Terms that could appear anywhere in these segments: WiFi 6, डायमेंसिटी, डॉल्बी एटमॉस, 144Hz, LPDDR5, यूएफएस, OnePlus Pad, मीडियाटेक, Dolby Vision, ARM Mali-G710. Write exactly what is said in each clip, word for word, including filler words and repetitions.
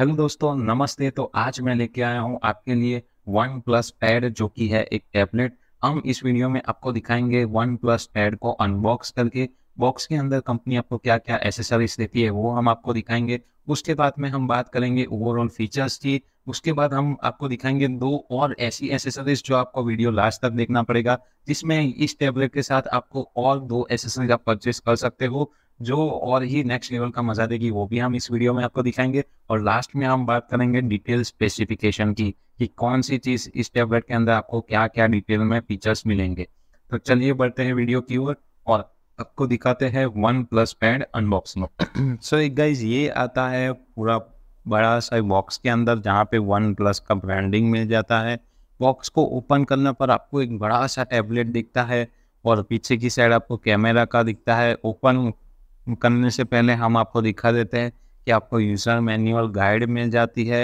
Hello दोस्तों, नमस्ते। तो आज मैं लेके आया हूं आपके लिए वन प्लस पैड, जो कि है एक टैबलेट। हम इस वीडियो में आपको दिखाएंगे वन प्लस पैड को अनबॉक्स करके, बॉक्स के अंदर कंपनी आपको क्या क्या एसेसरीज देती है वो हम आपको दिखाएंगे। उसके बाद में हम बात करेंगे ओवरऑल फीचर्स की। उसके बाद हम आपको दिखाएंगे दो और ऐसी एसेसरीज जो आपको वीडियो लास्ट तक देखना पड़ेगा, जिसमें इस टैबलेट के साथ आपको और दो एसेसरीज आप परचेस कर सकते हो जो और ही नेक्स्ट लेवल का मजा देगी, वो भी हम इस वीडियो में आपको दिखाएंगे। और लास्ट में हम बात करेंगे डिटेल स्पेसिफिकेशन की कि कौन सी चीज इस टैबलेट के अंदर आपको क्या क्या डिटेल में फीचर्स मिलेंगे। तो चलिए बढ़ते हैं वीडियो की ओर और, और आपको दिखाते हैं OnePlus pad unboxing. So एक गाइज ये आता है पूरा बड़ा सा बॉक्स के अंदर, जहाँ पे वन प्लस का ब्रांडिंग मिल जाता है। बॉक्स को ओपन करने पर आपको एक बड़ा सा टैबलेट दिखता है और पीछे की साइड आपको कैमरा का दिखता है। ओपन करने से पहले हम आपको दिखा देते हैं कि आपको यूज़र मैनुअल गाइड मिल जाती है।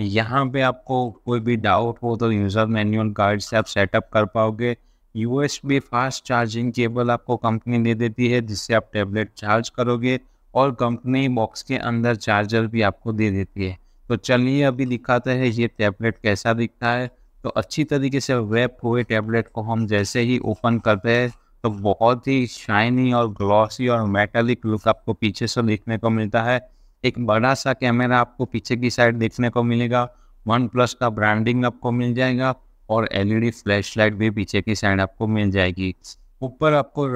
यहाँ पे आपको कोई भी डाउट हो तो यूज़र मैनुअल गाइड से आप सेटअप कर पाओगे। यूएसबी फास्ट चार्जिंग केबल आपको कंपनी दे देती है, जिससे आप टैबलेट चार्ज करोगे, और कंपनी बॉक्स के अंदर चार्जर भी आपको दे देती है। तो चलिए अभी दिखाते हैं ये टैबलेट कैसा दिखता है। तो अच्छी तरीके से रैप हुए टैबलेट को हम जैसे ही ओपन करते हैं तो बहुत ही शाइनी और ग्लॉसी और मेटालिक लुक आपको पीछे से देखने को मिलता है। एक बड़ा सा कैमरा आपको पीछे की साइड देखने को मिलेगा, वन प्लस का ब्रांडिंग आपको मिल जाएगा, और एलईडी फ्लैशलाइट भी पीछे की साइड आपको मिल जाएगी। ऊपर आपको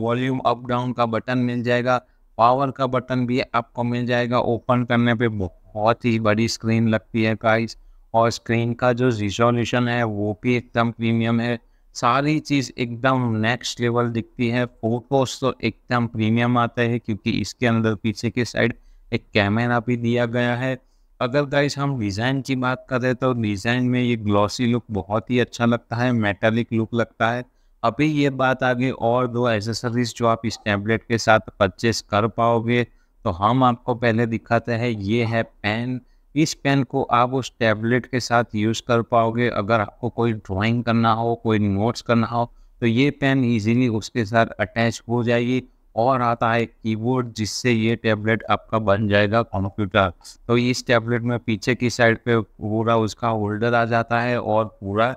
वॉल्यूम अप डाउन का बटन मिल जाएगा, पावर का बटन भी आपको मिल जाएगा। ओपन करने पे बहुत ही बड़ी स्क्रीन लगती है गाइस, और स्क्रीन का जो रिजोल्यूशन है वो भी एकदम प्रीमियम है। सारी चीज़ एकदम नेक्स्ट लेवल दिखती है। फोटोज तो एकदम प्रीमियम आते हैं क्योंकि इसके अंदर पीछे के साइड एक कैमरा भी दिया गया है। अगर गाइस हम डिज़ाइन की बात करें तो डिज़ाइन में ये ग्लॉसी लुक बहुत ही अच्छा लगता है, मेटालिक लुक लगता है। अभी ये बात आ गई और दो एसेसरीज जो आप इस टैबलेट के साथ परचेस कर पाओगे। तो हम आपको पहले दिखाते हैं, ये है पेन। इस पेन को आप उस टैबलेट के साथ यूज़ कर पाओगे। अगर आपको कोई ड्राइंग करना हो, कोई नोट्स करना हो, तो ये पेन इजीली उसके साथ अटैच हो जाएगी। और आता है कीबोर्ड, जिससे ये टैबलेट आपका बन जाएगा कंप्यूटर। तो इस टैबलेट में पीछे की साइड पे पूरा उसका होल्डर आ जाता है और पूरा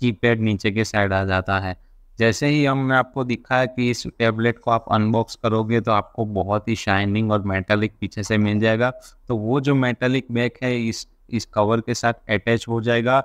कीपैड नीचे के साइड आ जाता है। जैसे ही हमने आपको दिखाया कि इस टैबलेट को आप अनबॉक्स करोगे तो आपको बहुत ही शाइनिंग और मेटालिक पीछे से मिल जाएगा। तो वो जो मेटालिक बैक है इस इस कवर के साथ अटैच हो जाएगा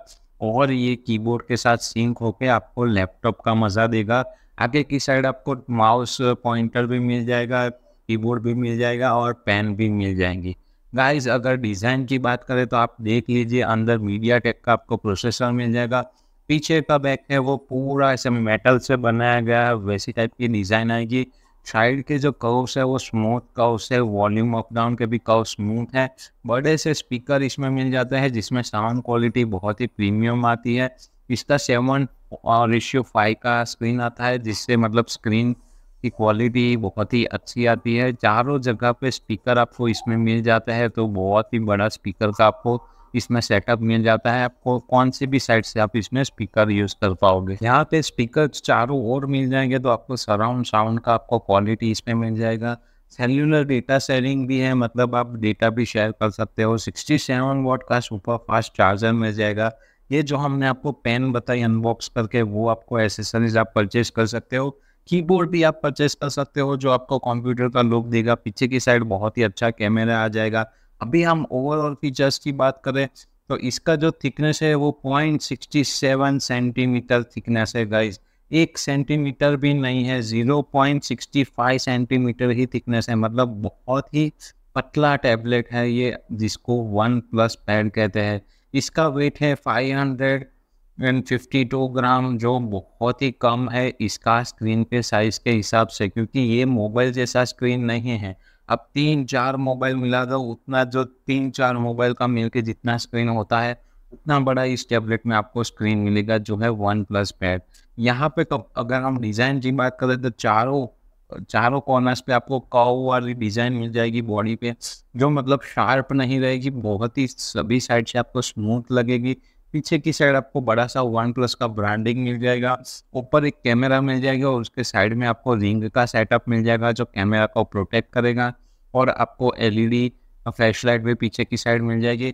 और ये कीबोर्ड के साथ सिंक होके आपको लैपटॉप का मज़ा देगा। आगे की साइड आपको माउस पॉइंटर भी मिल जाएगा, कीबोर्ड भी मिल जाएगा और पेन भी मिल जाएंगी। गाइज अगर डिज़ाइन की बात करें तो आप देख लीजिए, अंदर मीडियाटेक का आपको प्रोसेसर मिल जाएगा। पीछे का बैक है वो पूरा ऐसे मेटल से बनाया गया है, वैसी टाइप की डिज़ाइन आएगी। साइड के जो कर्व्स है वो स्मूथ कर्व्स है, वॉल्यूम अप डाउन के भी कर्व स्मूथ है। बड़े से स्पीकर इसमें मिल जाते हैं, जिसमें साउंड क्वालिटी बहुत ही प्रीमियम आती है। इसका सेवन रेशियो फाइव का स्क्रीन आता है, जिससे मतलब स्क्रीन की क्वालिटी बहुत ही अच्छी आती है। चारों जगह पर स्पीकर आपको इसमें मिल जाता है, तो बहुत ही बड़ा स्पीकर का आपको इसमें सेटअप मिल जाता है। आपको कौन सी भी साइड से आप इसमें स्पीकर यूज कर पाओगे। यहाँ पे स्पीकर चारों ओर मिल जाएंगे, तो आपको सराउंड साउंड का आपको क्वालिटी इसमें मिल जाएगा। सेल्यूलर डेटा शेयरिंग भी है, मतलब आप डेटा भी शेयर कर सकते हो। सड़सठ वॉट का सुपर फास्ट चार्जर मिल जाएगा। ये जो हमने आपको पेन बताई अनबॉक्स करके, वो आपको एसेसरीज आप परचेज कर सकते हो। कीबोर्ड भी आप परचेज कर सकते हो, जो आपको कंप्यूटर का लुक देगा। पीछे की साइड बहुत ही अच्छा कैमरा आ जाएगा। अभी हम ओवरऑल फीचर्स की बात करें तो इसका जो थिकनेस है वो point six seven centimetre thickness है गाइज। एक सेंटीमीटर भी नहीं है, पॉइंट सिक्स फाइव सेंटीमीटर ही थिकनेस है। मतलब बहुत ही पतला टैबलेट है ये, जिसको वन प्लस पैड कहते हैं। इसका वेट है five hundred and fifty two gram, जो बहुत ही कम है इसका स्क्रीन के साइज़ के हिसाब से, क्योंकि ये मोबाइल जैसा स्क्रीन नहीं है। अब तीन चार मोबाइल मिला दो, उतना जो तीन चार मोबाइल का मिलके जितना स्क्रीन होता है उतना बड़ा इस टैबलेट में आपको स्क्रीन मिलेगा, जो है वन प्लस पैड। यहाँ पे कब अगर हम डिज़ाइन की बात करें तो चारों चारों कॉर्नर्स पे आपको कर्व वाली डिज़ाइन मिल जाएगी बॉडी पे, जो मतलब शार्प नहीं रहेगी, बहुत ही सभी साइड से आपको स्मूथ लगेगी। पीछे की साइड आपको बड़ा सा वन प्लस का ब्रांडिंग मिल जाएगा, ऊपर एक कैमरा मिल जाएगा और उसके साइड में आपको रिंग का सेटअप मिल जाएगा, जो कैमरा को प्रोटेक्ट करेगा। और आपको एलईडी फ्लैश लाइट भी पीछे की साइड मिल जाएगी।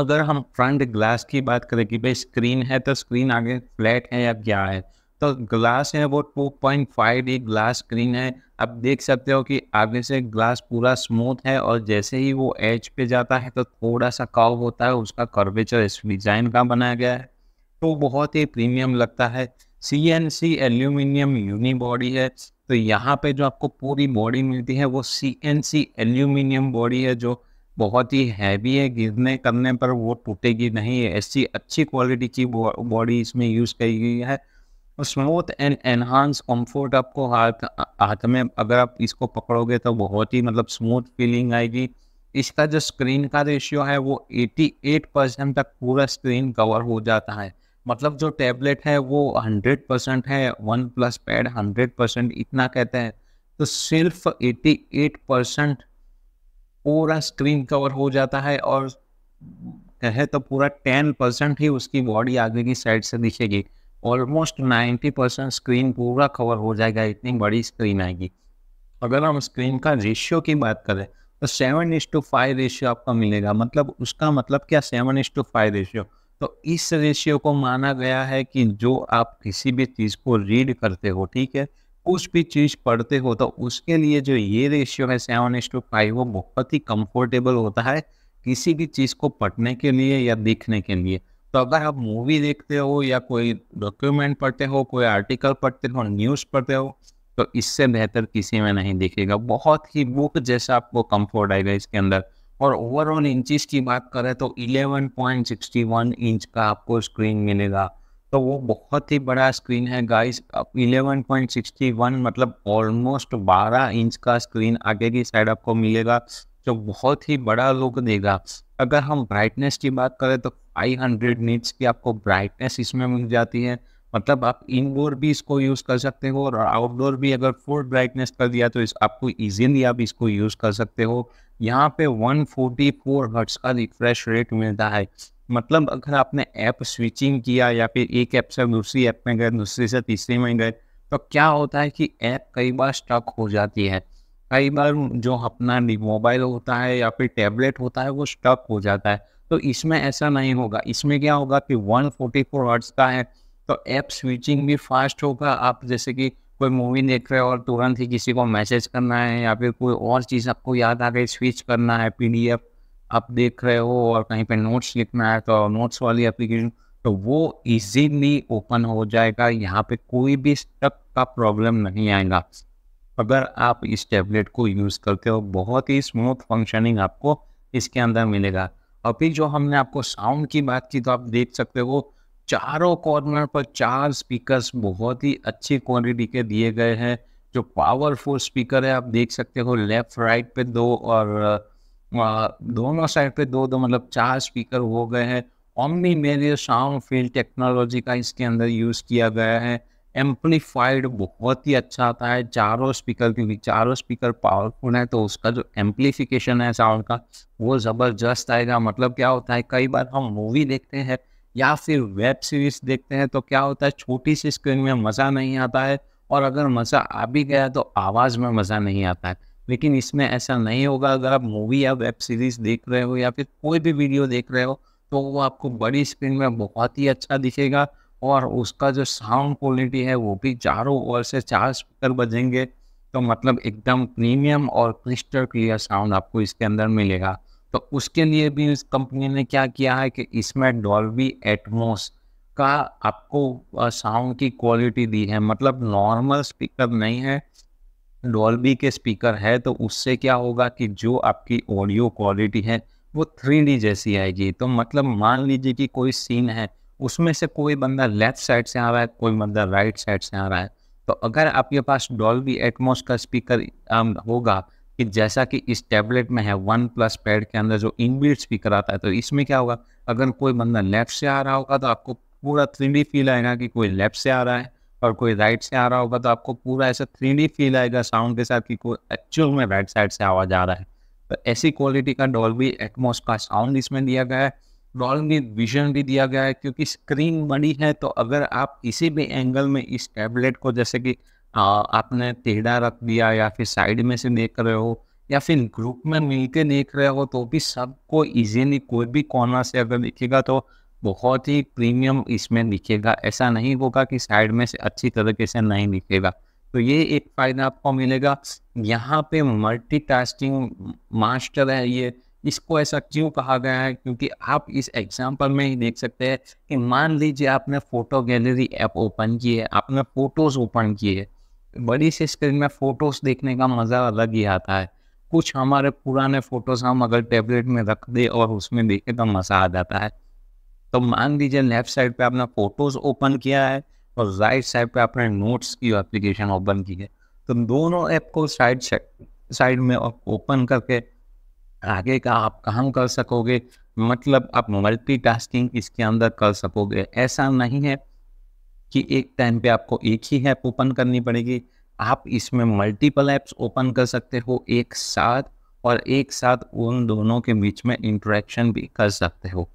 अगर हम फ्रंट ग्लास की बात करें कि भाई स्क्रीन है तो स्क्रीन आगे फ्लैट है या क्या है, तो ग्लास है वो two point five D glass screen है। आप देख सकते हो कि आगे से ग्लास पूरा स्मूथ है और जैसे ही वो एज पे जाता है तो थोड़ा सा कर्व होता है, उसका कर्वेचर इस डिज़ाइन का बनाया गया है तो बहुत ही प्रीमियम लगता है। C N C aluminium unibody है, तो यहाँ पे जो आपको पूरी बॉडी मिलती है वो C N C aluminium body है जो बहुत ही हैवी है, गिरने करने पर वो टूटेगी नहीं। ऐसी अच्छी क्वालिटी की बॉडी इसमें यूज़ की गई है। स्मूथ एंड एनहांस कंफर्ट आपको हाथ हाथ में अगर आप इसको पकड़ोगे तो बहुत ही मतलब स्मूथ फीलिंग आएगी। इसका जो स्क्रीन का रेशियो है वो अठासी परसेंट तक पूरा स्क्रीन कवर हो जाता है, मतलब जो टैबलेट है वो हंड्रेड परसेंट है, OnePlus pad hundred percent इतना कहते हैं, तो सिर्फ अठासी परसेंट पूरा स्क्रीन कवर हो जाता है और कहे तो पूरा टेन परसेंट ही उसकी बॉडी आगे की साइड से दिखेगी। ऑलमोस्ट नाइंटी परसेंट स्क्रीन पूरा कवर हो जाएगा, इतनी बड़ी स्क्रीन आएगी। अगर हम स्क्रीन का रेशियो की बात करें तो seven is to five ratio आपका मिलेगा, मतलब उसका मतलब क्या seven is to five ratio. तो इस रेशियो को माना गया है कि जो आप किसी भी चीज़ को रीड करते हो, ठीक है, कुछ भी चीज़ पढ़ते हो, तो उसके लिए जो ये रेशियो है सेवन इज टू फाइव वो बहुत ही कम्फर्टेबल होता है किसी भी चीज़ को पढ़ने के लिए या देखने के लिए। तो अगर आप मूवी देखते हो या कोई डॉक्यूमेंट पढ़ते हो, कोई आर्टिकल पढ़ते हो, न्यूज़ पढ़ते हो, तो इससे बेहतर किसी में नहीं दिखेगा। बहुत ही बुक जैसा आपको कंफर्ट आएगा इसके अंदर। और ओवरऑल इंचेस की बात करें तो eleven point six one inch का आपको स्क्रीन मिलेगा, तो वो बहुत ही बड़ा स्क्रीन है guys. Eleven point six one मतलब ऑलमोस्ट बारह इंच का स्क्रीन आगे की साइड आपको मिलेगा जो बहुत ही बड़ा लुक देगा। अगर हम ब्राइटनेस की बात करें तो फाइव हंड्रेड नीट्स की आपको ब्राइटनेस इसमें मिल जाती है, मतलब आप इनडोर भी इसको यूज़ कर सकते हो और आउटडोर भी। अगर फुल ब्राइटनेस कर दिया तो इस आपको इजीली आप इसको यूज़ कर सकते हो। यहाँ पे वन फोर्टी फोर हर्ट्ज का रिफ्रेश रेट मिलता है, मतलब अगर आपने ऐप स्विचिंग किया या फिर एक ऐप से दूसरी ऐप में गए, दूसरी से तीसरी में गए, तो क्या होता है कि ऐप कई बार स्टक हो जाती है। कई बार जो अपना मोबाइल होता है या फिर टैबलेट होता है वो स्टक हो जाता है, तो इसमें ऐसा नहीं होगा। इसमें क्या होगा कि वन फोर्टी फोर हर्ट्ज का है तो ऐप स्विचिंग भी फास्ट होगा। आप जैसे कि कोई मूवी देख रहे हो और तुरंत ही किसी को मैसेज करना है या फिर कोई और चीज़ आपको याद आ गई, स्विच करना है, पीडीएफ आप देख रहे हो और कहीं पे नोट्स लिखना है तो नोट्स वाली एप्लीकेशन, तो वो ईजीली ओपन हो जाएगा। यहाँ पे कोई भी स्टक का प्रॉब्लम नहीं आएगा अगर आप इस टैबलेट को यूज़ करते हो। बहुत ही स्मूथ फंक्शनिंग आपको इसके अंदर मिलेगा। अभी जो हमने आपको साउंड की बात की तो आप देख सकते हो चारों कॉर्नर पर चार स्पीकर्स बहुत ही अच्छी क्वालिटी के दिए गए हैं, जो पावरफुल स्पीकर है। आप देख सकते हो लेफ्ट राइट पे दो और दोनों साइड पे दो दो मतलब चार स्पीकर हो गए हैं। ओमनी मेरियो साउंड फील्ड टेक्नोलॉजी का इसके अंदर यूज़ किया गया है। एम्पलीफाइड बहुत ही अच्छा आता है चारों स्पीकर, क्योंकि चारों स्पीकर पावरफुल है तो उसका जो एम्पलीफिकेशन है साउंड का वो ज़बरदस्त आएगा। मतलब क्या होता है कई बार हम मूवी देखते हैं या फिर वेब सीरीज़ देखते हैं तो क्या होता है छोटी सी स्क्रीन में मज़ा नहीं आता है, और अगर मज़ा आ भी गया तो आवाज़ में मज़ा नहीं आता है। लेकिन इसमें ऐसा नहीं होगा। अगर आप मूवी या वेब सीरीज़ देख रहे हो या फिर कोई भी वीडियो देख रहे हो तो वो आपको बड़ी स्क्रीन में बहुत ही अच्छा दिखेगा और उसका जो साउंड क्वालिटी है वो भी चारों ओर से चार स्पीकर बजेंगे, तो मतलब एकदम प्रीमियम और क्रिस्टल क्लियर साउंड आपको इसके अंदर मिलेगा। तो उसके लिए भी इस कंपनी ने क्या किया है कि इसमें डॉल्बी एटमॉस का आपको साउंड की क्वालिटी दी है, मतलब नॉर्मल स्पीकर नहीं है, डॉल्बी के स्पीकर है। तो उससे क्या होगा कि जो आपकी ऑडियो क्वालिटी है वो थ्री डी जैसी आएगी। तो मतलब मान लीजिए कि कोई सीन है, उसमें से कोई बंदा लेफ्ट साइड से आ रहा है, कोई बंदा राइट साइड से आ रहा है, तो अगर आपके पास डॉल्बी एटमॉस का स्पीकर होगा कि जैसा कि इस टैबलेट में है वन प्लस पैड के अंदर जो इनबिल्ट स्पीकर आता है, तो इसमें क्या होगा अगर कोई बंदा लेफ्ट से आ रहा होगा तो आपको पूरा थ्री डी फील आएगा कि कोई लेफ्ट से आ रहा है, और कोई राइट से आ रहा होगा तो आपको पूरा ऐसा थ्री डी फील आएगा साउंड के साथ कि कोई एक्चुअल में राइट साइड से आवाज़ आ रहा है। तो ऐसी क्वालिटी का डॉल्बी एटमॉस का साउंड इसमें दिया गया है। डॉल्बी विजन भी दिया गया है, क्योंकि स्क्रीन बड़ी है तो अगर आप किसी भी एंगल में इस टैबलेट को जैसे कि आ, आपने टेढ़ा रख दिया या फिर साइड में से देख रहे हो या फिर ग्रुप में मिलके देख रहे हो तो भी सबको इजीली कोई भी कोना से अगर दिखेगा तो बहुत ही प्रीमियम इसमें दिखेगा। ऐसा नहीं होगा कि साइड में से अच्छी तरीके से नहीं दिखेगा। तो ये एक फ़ायदा आपको मिलेगा। यहाँ पे मल्टीटास्किंग मास्टर है ये। इसको ऐसा क्यों कहा गया है, क्योंकि आप इस एग्जाम्पल में ही देख सकते हैं कि मान लीजिए आपने फ़ोटो गैलरी ऐप ओपन की है, आपने फ़ोटोज़ ओपन किए है, बड़ी सी स्क्रीन में फ़ोटोज़ देखने का मज़ा अलग ही आता है। कुछ हमारे पुराने फ़ोटोज़ हम अगर टैबलेट में रख दे और उसमें देखे तो मज़ा आ जाता है। तो मान लीजिए लेफ़्ट साइड पे आपने फ़ोटोज़ ओपन किया है और राइट साइड पे आपने नोट्स की एप्लीकेशन ओपन की है, तो दोनों ऐप को साइड साइड में ओपन करके आगे का आप काम कर सकोगे। मतलब आप मल्टीटास्किंग इसके अंदर कर सकोगे। ऐसा नहीं है कि एक टाइम पे आपको एक ही ऐप ओपन करनी पड़ेगी, आप इसमें मल्टीपल ऐप्स ओपन कर सकते हो एक साथ और एक साथ उन दोनों के बीच में इंटरेक्शन भी कर सकते हो।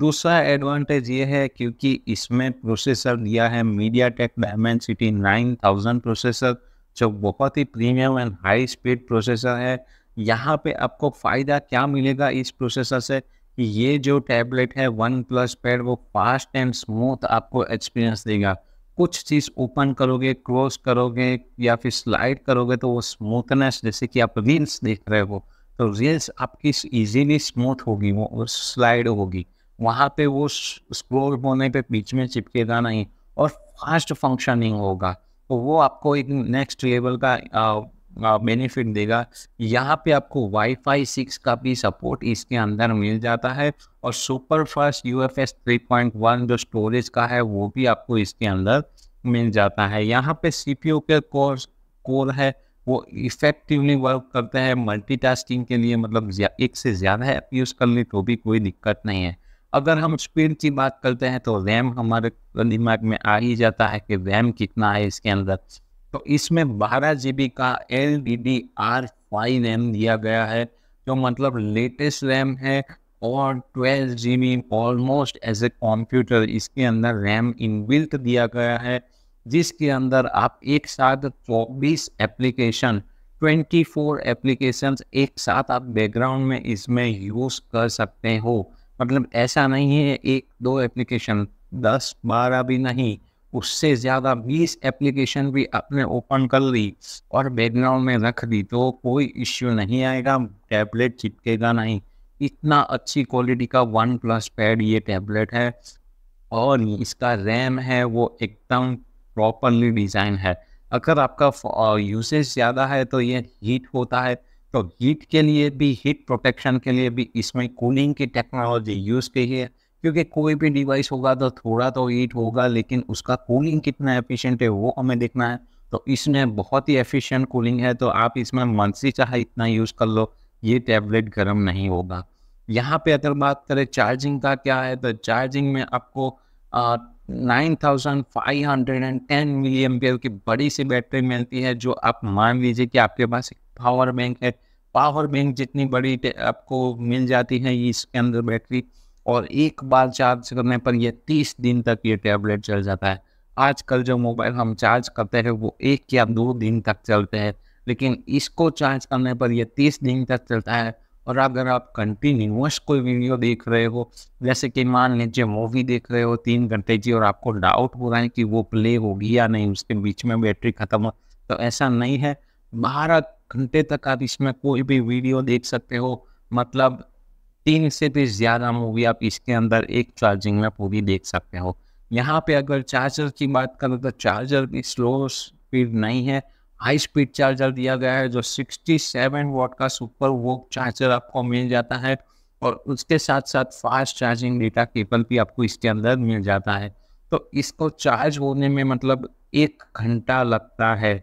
दूसरा एडवांटेज ये है क्योंकि इसमें प्रोसेसर दिया है मीडियाटेक डायमेंसिटी nine thousand processor, जो बहुत ही premium and high speed processor है। यहाँ पे आपको फ़ायदा क्या मिलेगा इस प्रोसेसर से, ये जो टैबलेट है वन प्लस पैड वो फास्ट एंड स्मूथ आपको एक्सपीरियंस देगा। कुछ चीज़ ओपन करोगे, क्लोज करोगे या फिर स्लाइड करोगे तो वो स्मूथनेस, जैसे कि आप रील्स देख रहे हो तो रील्स आपकी इजीली स्मूथ होगी वो और स्लाइड होगी, वहाँ पे वो स्क्रोल होने पे बीच में चिपकेगा नहीं और फास्ट फंक्शनिंग होगा। तो वो आपको एक नेक्स्ट लेवल का बेनिफिट देगा। यहाँ पे आपको वाईफाई सिक्स का भी सपोर्ट इसके अंदर मिल जाता है और super fast यूएफएस three point one जो स्टोरेज का है वो भी आपको इसके अंदर मिल जाता है। यहाँ पे सीपीयू के कोर कोर है वो इफेक्टिवली वर्क करते हैं मल्टीटास्किंग के लिए। मतलब एक से ज़्यादा ऐप यूज़ कर ले तो भी कोई दिक्कत नहीं है। अगर हम स्पीड की बात करते हैं तो रैम हमारे दिमाग में आ ही जाता है कि रैम कितना है इसके अंदर। तो इसमें बारह जी बी का L D D R five RAM दिया गया है, जो मतलब लेटेस्ट रैम है और twelve G B almost as a computer इसके अंदर रैम इनबिल्ट दिया गया है, जिसके अंदर आप एक साथ चौबीस एप्लीकेशन ट्वेंटी फोर एप्लीकेशन एक साथ आप बैकग्राउंड में इसमें यूज़ कर सकते हो। मतलब ऐसा नहीं है एक दो एप्लीकेशन, दस बारह भी नहीं, उससे ज़्यादा बीस एप्लीकेशन भी आपने ओपन कर ली और बैकग्राउंड में रख दी तो कोई इश्यू नहीं आएगा, टैबलेट चिपकेगा नहीं। इतना अच्छी क्वालिटी का वन प्लस पैड ये टैबलेट है और इसका रैम है वो एकदम प्रॉपरली डिज़ाइन है। अगर आपका यूसेज ज़्यादा है तो ये हीट होता है, तो हीट के लिए भी, हीट प्रोटेक्शन के लिए भी इसमें कूलिंग की टेक्नोलॉजी यूज़ की है, क्योंकि कोई भी डिवाइस होगा तो थोड़ा तो हीट होगा लेकिन उसका कूलिंग कितना एफिशिएंट है वो हमें देखना है। तो इसमें बहुत ही एफिशिएंट कूलिंग है, तो आप इसमें मन से चाहे इतना यूज़ कर लो, ये टैबलेट गर्म नहीं होगा। यहाँ पे अगर बात करें चार्जिंग का क्या है, तो चार्जिंग में आपको nine thousand five hundred and ten milliampere की बड़ी सी बैटरी मिलती है, जो आप मान लीजिए कि आपके पास पावर बैंक है, पावर बैंक जितनी बड़ी आपको मिल जाती है इसके अंदर बैटरी, और एक बार चार्ज करने पर यह तीस दिन तक ये टैबलेट चल जाता है। आजकल जो मोबाइल हम चार्ज करते हैं वो एक या दो दिन तक चलते हैं, लेकिन इसको चार्ज करने पर यह तीस दिन तक चलता है। और अगर आप कंटिन्यूअस कोई वीडियो देख रहे हो, जैसे कि मान लीजिए मूवी देख रहे हो तीन घंटे की और आपको डाउट हो रहा है कि वो प्ले होगी या नहीं, उसके बीच में बैटरी ख़त्म हो, तो ऐसा नहीं है, बारह घंटे तक आप इसमें कोई भी वीडियो देख सकते हो। मतलब तीन से भी ज़्यादा मूवी आप इसके अंदर एक चार्जिंग में पूरी देख सकते हो। यहाँ पे अगर चार्जर की बात करें तो चार्जर भी स्लो स्पीड नहीं है, हाई स्पीड चार्जर दिया गया है, जो सड़सठ वाट का सुपर वोक चार्जर आपको मिल जाता है और उसके साथ साथ फास्ट चार्जिंग डेटा केबल भी आपको इसके अंदर मिल जाता है। तो इसको चार्ज होने में मतलब एक घंटा लगता है,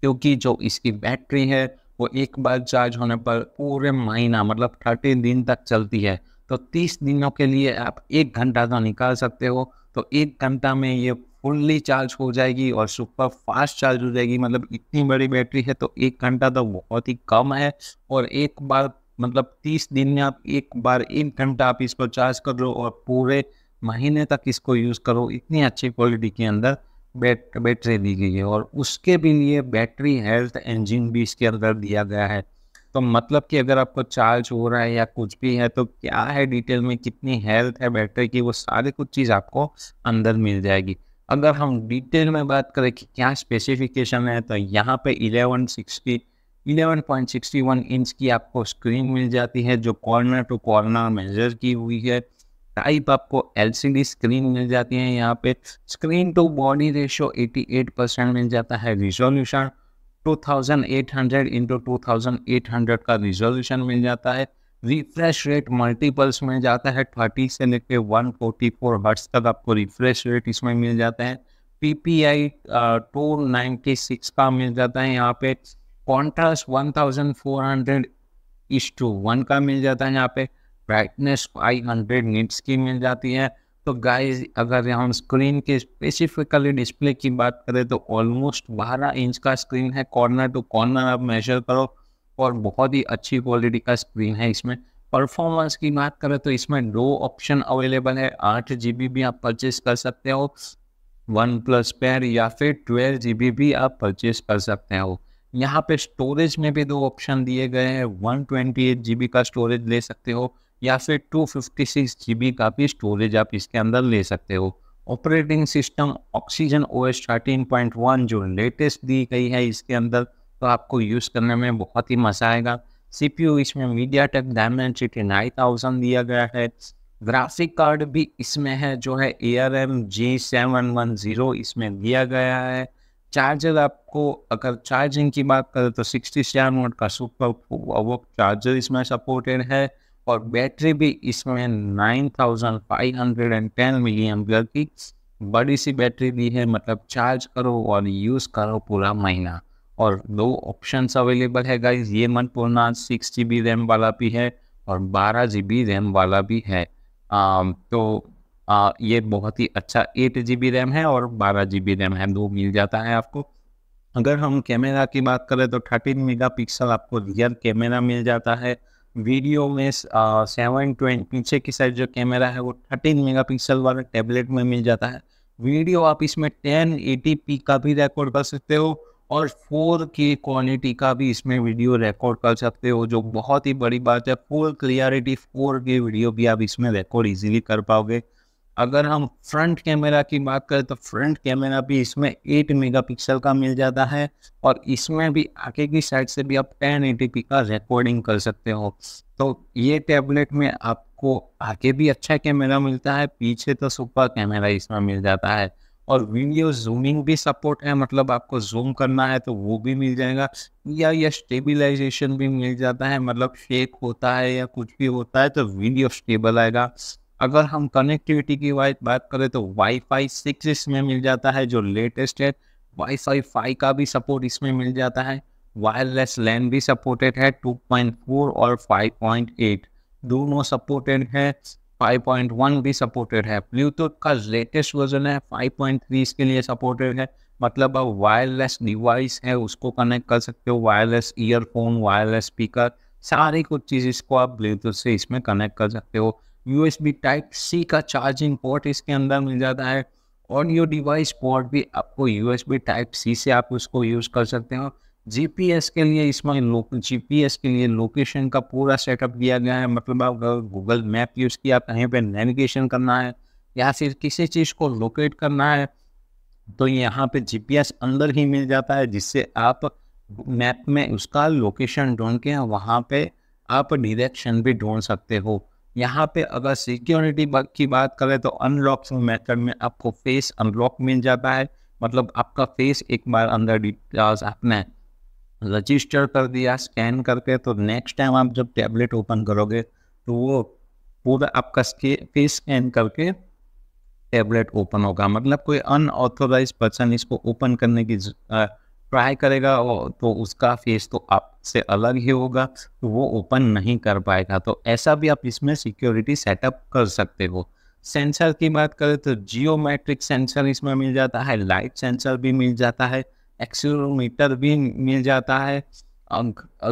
क्योंकि जो इसकी बैटरी है वो एक बार चार्ज होने पर पूरे महीना मतलब तीस दिन तक चलती है। तो तीस दिनों के लिए आप एक घंटा तो निकाल सकते हो, तो एक घंटा में ये फुल्ली चार्ज हो जाएगी और सुपर फास्ट चार्ज हो जाएगी। मतलब इतनी बड़ी बैटरी है तो एक घंटा तो बहुत ही कम है, और एक बार मतलब तीस दिन में आप एक बार एक घंटा आप इसको चार्ज कर लो और पूरे महीने तक इसको यूज़ करो। इतनी अच्छी क्वालिटी के अंदर बैट बैटरी दी गई है और उसके भी लिए बैटरी हेल्थ इंजन भी इसके अंदर दिया गया है। तो मतलब कि अगर आपको चार्ज हो रहा है या कुछ भी है तो क्या है डिटेल में, कितनी हेल्थ है बैटरी की, वो सारी कुछ चीज़ आपको अंदर मिल जाएगी। अगर हम डिटेल में बात करें कि क्या स्पेसिफिकेशन है, तो यहाँ पे ग्यारह सौ साठ ग्यारह पॉइंट सिक्स वन इंच की आपको स्क्रीन मिल जाती है जो कॉर्नर टू कॉर्नर मेजर की हुई है। टाइप आपको एलसीडी स्क्रीन मिल जाती है, यहाँ पे स्क्रीन टू बॉडी रेशियो अठासी परसेंट मिल जाता है। रिजोल्यूशन अट्ठाईस सौ इंटू अट्ठाईस सौ का रिजोल्यूशन मिल जाता है। रिफ्रेश रेट मल्टीपल्स मिल जाता है, तीस से लेके एक सौ चौवालीस हर्ट्ज तक आपको रिफ्रेश रेट इसमें मिल जाता है। पीपीआई दो सौ छियानवे का मिल जाता है। यहाँ पे कॉन्ट्रास्ट चौदह सौ इस टू वन का मिल जाता है। यहाँ पे ब्राइटनेस पाँच सौ निट्स की मिल जाती है। तो गाइज अगर हम स्क्रीन के स्पेसिफिकली डिस्प्ले की बात करें तो ऑलमोस्ट बारह इंच का स्क्रीन है, कॉर्नर टू कॉर्नर आप मेजर करो, और बहुत ही अच्छी क्वालिटी का स्क्रीन है। इसमें परफॉर्मेंस की बात करें तो इसमें दो ऑप्शन अवेलेबल है, आठ जी बी भी आप परचेज कर सकते हो वन प्लस पैड, या फिर ट्वेल्व जी बी भी आप परचेज कर सकते हो। यहाँ पे स्टोरेज में भी दो ऑप्शन दिए गए हैं, one twenty eight G B का स्टोरेज ले सकते हो या फिर two fifty six G B का भी स्टोरेज आप इसके अंदर ले सकते हो। Operating system oxygen O S thirteen point one जो लेटेस्ट दी गई है इसके अंदर, तो आपको यूज़ करने में बहुत ही मज़ा आएगा। सी पी यू इसमें मीडियाटेक डायमेंसिटी नाइन थाउज़ेंड दिया गया है। ग्राफिक कार्ड भी इसमें है जो है A R M G seven one zero इसमें दिया गया है। चार्जर आपको अगर चार्जिंग की बात करें तो सिक्सटी सेवन वोल्ट का सुपर वो चार्जर इसमें सपोर्टेड है, और बैटरी भी इसमें nine thousand five hundred ten milliampere की बड़ी सी बैटरी दी है, मतलब चार्ज करो और यूज़ करो पूरा महीना। और दो ऑप्शंस अवेलेबल है गाइज, ये मन पूर्णा सिक्स जी बी रैम वाला भी है और बारह जी बी रैम वाला भी है। आ, तो आ, ये बहुत ही अच्छा एट जी बी रैम है और बारह जी बी रैम है, दो मिल जाता है आपको। अगर हम कैमरा की बात करें तो थर्टीन मेगा पिक्सल आपको रियर कैमरा मिल जाता है। वीडियो में सेवन ट्वेंटी पीछे की साइड जो कैमरा है वो थर्टीन मेगा पिक्सल वाला टैबलेट में मिल जाता है। वीडियो आप इसमें टेन एटी पी का भी रिकॉर्ड कर सकते हो और फोर के क्वालिटी का भी इसमें वीडियो रिकॉर्ड कर सकते हो, जो बहुत ही बड़ी बात है। Full clarity four K video भी आप इसमें रिकॉर्ड इजीली कर पाओगे। अगर हम फ्रंट कैमरा की बात करें तो फ्रंट कैमरा भी इसमें एट मेगापिक्सल का मिल जाता है, और इसमें भी आगे की साइड से भी आप टेन एटी पी का रिकॉर्डिंग कर सकते हो। तो ये टैबलेट में आपको आगे भी अच्छा कैमरा मिलता है, पीछे तो सुपर कैमरा इसमें मिल जाता है, और वीडियो जूमिंग भी सपोर्ट है, मतलब आपको जूम करना है तो वो भी मिल जाएगा, या ये स्टेबलाइजेशन भी मिल जाता है, मतलब शेक होता है या कुछ भी होता है तो वीडियो स्टेबल आएगा। अगर हम कनेक्टिविटी की बात करें तो वाईफाई सिक्स इसमें मिल जाता है जो लेटेस्ट है, वाईफाई फाइव का भी सपोर्ट इसमें मिल जाता है। वायरलेस लैन भी सपोर्टेड है, टू पॉइंट फोर और फाइव पॉइंट एट दोनों सपोर्टेड है, फाइव पॉइंट वन भी सपोर्टेड है। ब्लूटूथ का लेटेस्ट वर्जन है, फाइव पॉइंट थ्री इसके लिए सपोर्टेड है, मतलब आप वायरलेस डिवाइस है उसको कनेक्ट कर सकते हो, वायरलेस ईयरफोन, वायरलेस स्पीकर, सारी कुछ चीज़ इसको आप ब्लूटूथ से इसमें कनेक्ट कर सकते हो। यूएसबी टाइप सी का चार्जिंग पोर्ट इसके अंदर मिल जाता है। ऑडियो डिवाइस पोर्ट भी आपको यूएसबी टाइप सी से आप उसको यूज़ कर सकते हो। जीपीएस के लिए इसमें जीपीएस के लिए लोकेशन का पूरा सेटअप दिया गया है, मतलब आप गूगल मैप यूज़ किया, आप कहीं पे नेविगेशन करना है या फिर किसी चीज़ को लोकेट करना है तो यहाँ पे जीपीएस अंदर ही मिल जाता है, जिससे आप मैप में उसका लोकेशन ढूंढ के वहाँ पे आप डिरेक्शन भी ढूंढ सकते हो। यहाँ पे अगर सिक्योरिटी की बात करें तो अनलॉक मेथड में आपको फेस अनलॉक मिल जाता है, मतलब आपका फेस एक बार अंदर डिटेल्स आपने रजिस्टर कर दिया स्कैन करके, तो नेक्स्ट टाइम आप जब टैबलेट ओपन करोगे तो वो पूरा आपका फेस स्कैन करके टैबलेट ओपन होगा, मतलब कोई अनऑथोराइज पर्सन इसको ओपन करने की ट्राई करेगा तो उसका फेस तो आपसे अलग ही होगा, तो वो ओपन नहीं कर पाएगा। तो ऐसा भी आप इसमें सिक्योरिटी सेटअप कर सकते हो। सेंसर की बात करें तो जियोमेट्रिक सेंसर इसमें मिल जाता है, लाइट सेंसर भी मिल जाता है, एक्सीलरोमीटर भी मिल जाता है,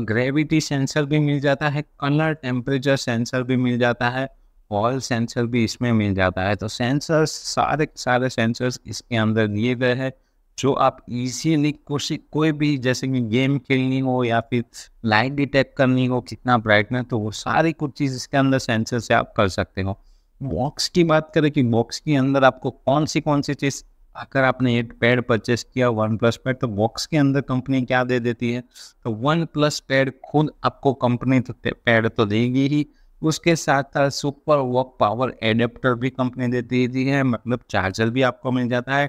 ग्रेविटी सेंसर भी मिल जाता है, कलर टेम्परेचर सेंसर भी मिल जाता है, हॉल सेंसर भी इसमें मिल जाता है। तो सेंसर्स सारे सारे सेंसर्स इसके अंदर दिए गए हैं। जो आप इजीली कोशिश कोई भी जैसे कि गेम खेलनी हो या फिर लाइट डिटेक्ट करनी हो कितना ब्राइटनेस, तो वो सारी कुछ चीज़ इसके अंदर सेंसर से आप कर सकते हो। बॉक्स की बात करें कि बॉक्स के अंदर आपको कौन सी कौन सी चीज़, अगर आपने ये पैड परचेस किया वन प्लस पैड, तो बॉक्स के अंदर कंपनी क्या दे देती है, तो वन प्लस पैड खुद आपको कंपनी तो पैड तो देगी ही, उसके साथ साथ सुपर वॉक पावर एडेप्टर भी कंपनी दे देती है, मतलब चार्जर भी आपको मिल जाता है,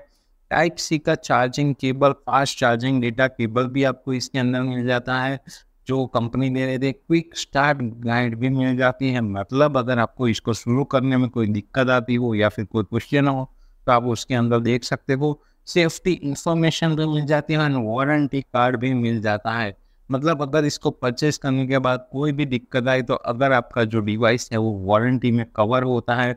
टाइप सी का charging cable, fast charging data cable भी आपको इसके अंदर मिल जाता है जो कंपनी दे रही थी, क्विक स्टार्ट गाइड भी मिल जाती है, मतलब अगर आपको इसको शुरू करने में कोई दिक्कत आती हो या फिर कोई क्वेश्चन हो तो आप उसके अंदर देख सकते हो, सेफ्टी इंफॉर्मेशन भी मिल जाती है, वारंटी कार्ड भी मिल जाता है। मतलब अगर इसको परचेस करने के बाद कोई भी दिक्कत आई तो अगर आपका जो डिवाइस है वो वारंटी में कवर होता है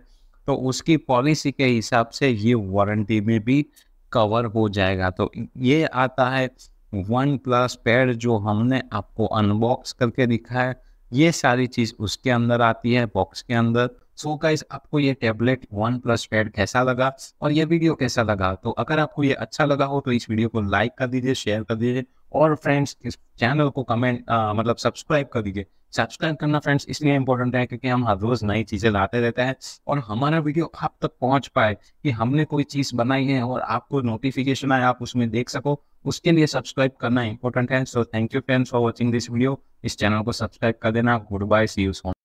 तो उसकी पॉलिसी के हिसाब से ये वारंटी में भी कवर हो जाएगा। तो ये आता है वन प्लस पैड जो हमने आपको अनबॉक्स करके दिखा है, ये सारी चीज़ उसके अंदर आती है बॉक्स के अंदर। सो गाइस, आपको ये टैबलेट वन प्लस पैड कैसा लगा और ये वीडियो कैसा लगा, तो अगर आपको ये अच्छा लगा हो तो इस वीडियो को लाइक कर दीजिए, शेयर कर दीजिए और फ्रेंड्स इस चैनल को कमेंट आ, मतलब सब्सक्राइब कर दीजिए। सब्सक्राइब करना फ्रेंड्स इसलिए इम्पोर्टेंट है क्योंकि हम हर रोज नई चीज़ें लाते रहते हैं और हमारा वीडियो आप तक पहुंच पाए कि हमने कोई चीज़ बनाई है और आपको नोटिफिकेशन आए आप उसमें देख सको, उसके लिए सब्सक्राइब करना इंपॉर्टेंट है। So thank you friends for watching this video. इस चैनल को सब्सक्राइब कर देना। Goodbye, see you Son.